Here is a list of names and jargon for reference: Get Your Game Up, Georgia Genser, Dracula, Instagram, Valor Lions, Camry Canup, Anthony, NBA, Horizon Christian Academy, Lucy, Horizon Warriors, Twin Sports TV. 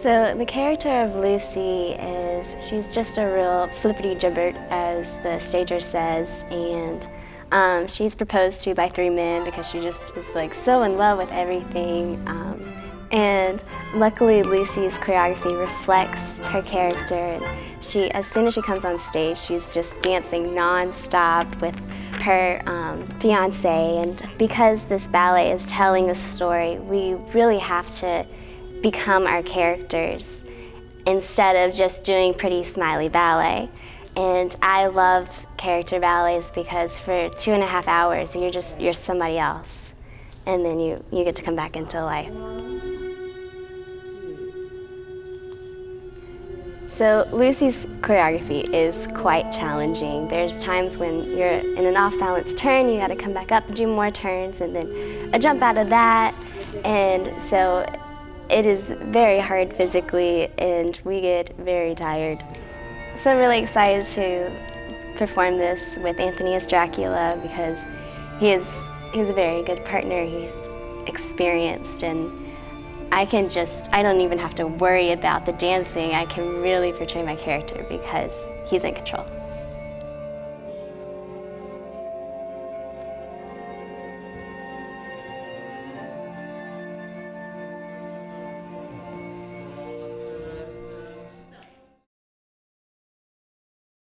So the character of Lucy is, she's just a real flippity-gibbert, as the stager says, and she's proposed to by 3 men because she just is like so in love with everything. And luckily Lucy's choreography reflects her character. And she, as soon as she comes on stage, she's just dancing non-stop with her fiancé. And because this ballet is telling a story, we really have to become our characters instead of just doing pretty smiley ballet. And I love character ballets because for 2.5 hours you're somebody else, and then you get to come back into life. So Lucy's choreography is quite challenging. There's times when you're in an off-balance turn, you gotta come back up and do more turns, and then a jump out of that. And so it is very hard physically, and we get very tired. So I'm really excited to perform this with Anthony as Dracula, because he's a very good partner, he's experienced, and I don't even have to worry about the dancing. I can really portray my character because he's in control.